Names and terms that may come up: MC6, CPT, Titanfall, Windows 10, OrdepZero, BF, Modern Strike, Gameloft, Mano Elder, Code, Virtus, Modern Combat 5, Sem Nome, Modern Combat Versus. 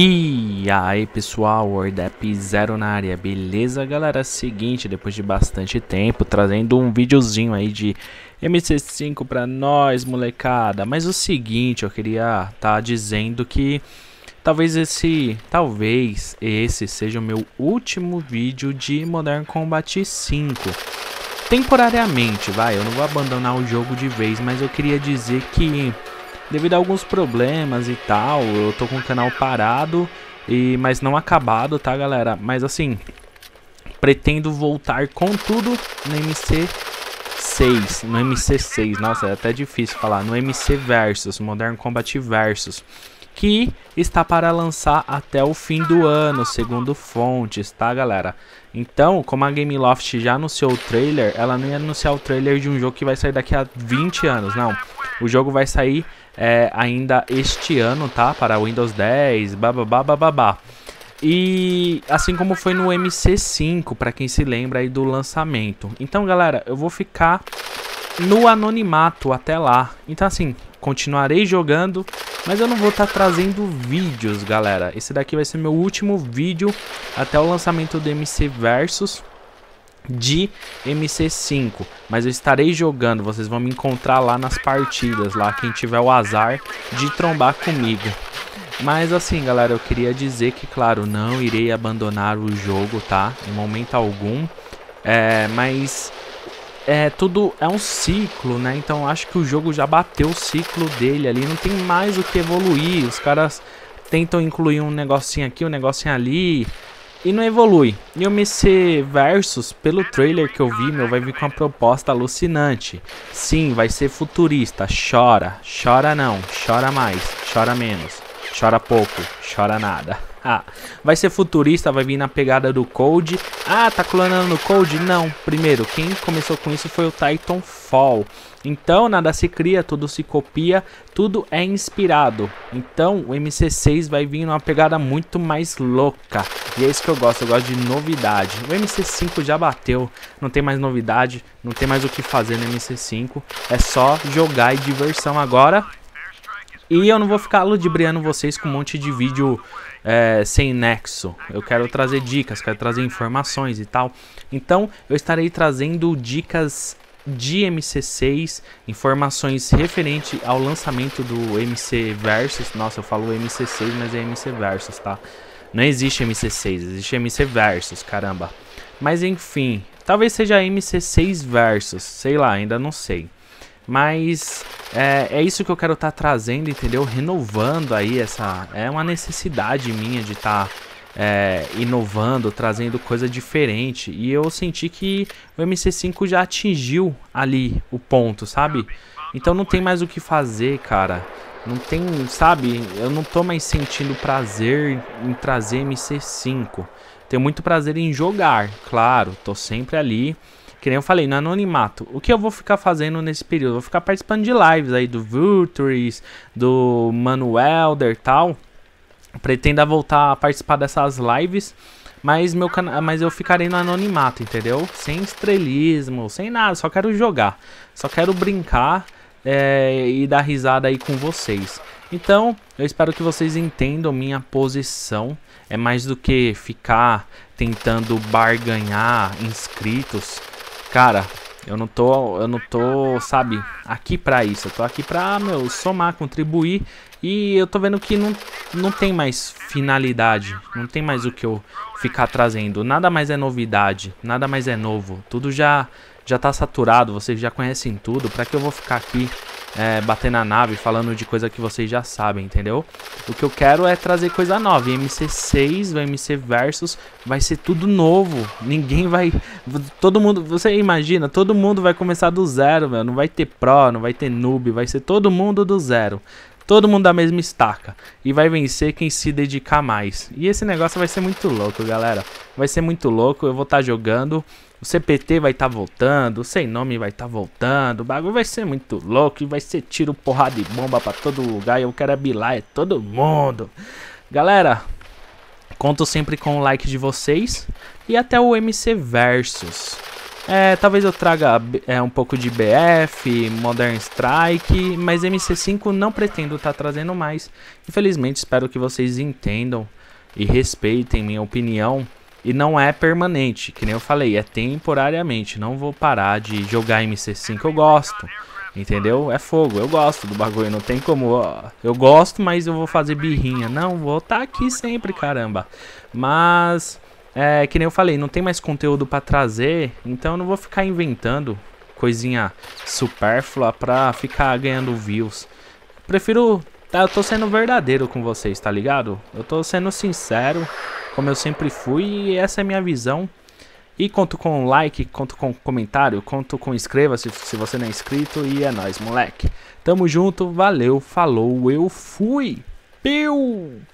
E aí pessoal, OrdepZero na área, beleza galera? Seguinte, depois de bastante tempo, trazendo um videozinho aí de MC5 pra nós, molecada. Mas o seguinte, eu queria tá dizendo que talvez esse seja o meu último vídeo de Modern Combat 5. Temporariamente, vai, eu não vou abandonar o jogo de vez, mas eu queria dizer que devido a alguns problemas e tal, eu tô com o canal parado, mas não acabado, tá galera? Mas assim, pretendo voltar com tudo no MC6, no MC6, nossa, é até difícil falar, no MC Versus, Modern Combat Versus, que está para lançar até o fim do ano, segundo fontes, tá galera? Então, como a Gameloft já anunciou o trailer, ela não ia anunciar o trailer de um jogo que vai sair daqui a 20 anos, não. O jogo vai sair ainda este ano, tá? Para Windows 10, bababá, bababá. E assim como foi no MC5, para quem se lembra aí do lançamento. Então, galera, eu vou ficar no anonimato até lá. Então, assim, continuarei jogando, mas eu não vou estar trazendo vídeos, galera. Esse daqui vai ser meu último vídeo até o lançamento do MC Versus de MC5, mas eu estarei jogando, vocês vão me encontrar lá nas partidas, lá quem tiver o azar de trombar comigo. Mas assim galera, eu queria dizer que claro, não irei abandonar o jogo, tá? Em momento algum, mas tudo é um ciclo, né? Então acho que o jogo já bateu o ciclo dele ali, não tem mais o que evoluir, os caras tentam incluir um negocinho aqui, um negocinho ali, e não evolui. E o MC Versus, pelo trailer que eu vi, meu, vai vir com uma proposta alucinante. Sim, vai ser futurista. Chora, chora não, chora mais, chora menos, chora pouco, chora nada. Ah, vai ser futurista, vai vir na pegada do Code. Ah, tá clonando no Code? Não, primeiro, quem começou com isso foi o Titanfall. Então, nada se cria, tudo se copia, tudo é inspirado. Então, o MC6 vai vir numa pegada muito mais louca. E é isso que eu gosto de novidade. O MC5 já bateu, não tem mais novidade, não tem mais o que fazer no MC5. É só jogar e diversão agora. E eu não vou ficar ludibriando vocês com um monte de vídeo sem nexo. Eu quero trazer dicas, quero trazer informações e tal. Então, eu estarei trazendo dicas de MC6, informações referente ao lançamento do MC Versus. Nossa, eu falo MC6, mas é MC Versus, tá? Não existe MC6, existe MC Versus, caramba. Mas enfim, talvez seja MC6 Versus, sei lá, ainda não sei. Mas é isso que eu quero estar trazendo, entendeu? Renovando aí essa... É uma necessidade minha de estar inovando, trazendo coisa diferente. E eu senti que o MC5 já atingiu ali o ponto, sabe? Então não tem mais o que fazer, cara. Não tem, sabe, eu não tô mais sentindo prazer em trazer MC5. Tenho muito prazer em jogar, claro, tô sempre ali, que nem eu falei, no anonimato. O que eu vou ficar fazendo nesse período? Eu vou ficar participando de lives aí do Virtus, do Mano Elder e tal. Pretendo voltar a participar dessas lives, mas eu ficarei no anonimato, entendeu? Sem estrelismo, sem nada, só quero jogar, só quero brincar. E dar risada aí com vocês. Então, eu espero que vocês entendam minha posição. É mais do que ficar tentando barganhar inscritos. Cara, eu não tô, sabe, aqui pra isso. Eu tô aqui pra, meu, somar, contribuir. E eu tô vendo que não tem mais finalidade. Não tem mais o que eu ficar trazendo. Nada mais é novidade, nada mais é novo. Tudo já tá saturado, vocês já conhecem tudo. Pra que eu vou ficar aqui batendo a nave, falando de coisa que vocês já sabem, entendeu? O que eu quero é trazer coisa nova. E MC6, o MC Versus vai ser tudo novo. Ninguém vai... Todo mundo... Você imagina, todo mundo vai começar do zero, velho. Não vai ter pro, não vai ter noob. Vai ser todo mundo do zero. Todo mundo da mesma estaca. E vai vencer quem se dedicar mais. E esse negócio vai ser muito louco, galera. Vai ser muito louco. Eu vou estar jogando... O CPT vai estar voltando, o Sem Nome vai estar voltando, o bagulho vai ser muito louco, e vai ser tiro, porrada e bomba pra todo lugar, e eu quero abilar é todo mundo. Galera, conto sempre com o like de vocês, e até o MC Versus. Talvez eu traga um pouco de BF, Modern Strike, mas MC5 não pretendo estar trazendo mais. Infelizmente, espero que vocês entendam e respeitem minha opinião. E não é permanente, que nem eu falei, é temporariamente. Não vou parar de jogar MC5, eu gosto, entendeu? É fogo, eu gosto do bagulho, não tem como... Ó, eu gosto, mas eu vou fazer birrinha. Não, vou estar aqui sempre, caramba. Mas... que nem eu falei, não tem mais conteúdo pra trazer, então eu não vou ficar inventando coisinha supérflua pra ficar ganhando views. Prefiro... Tá, eu tô sendo verdadeiro com vocês, tá ligado? Eu tô sendo sincero, como eu sempre fui, e essa é a minha visão. E conto com like, conto com comentário, conto com inscreva-se se você não é inscrito, e é nóis, moleque. Tamo junto, valeu, falou, eu fui! Piu!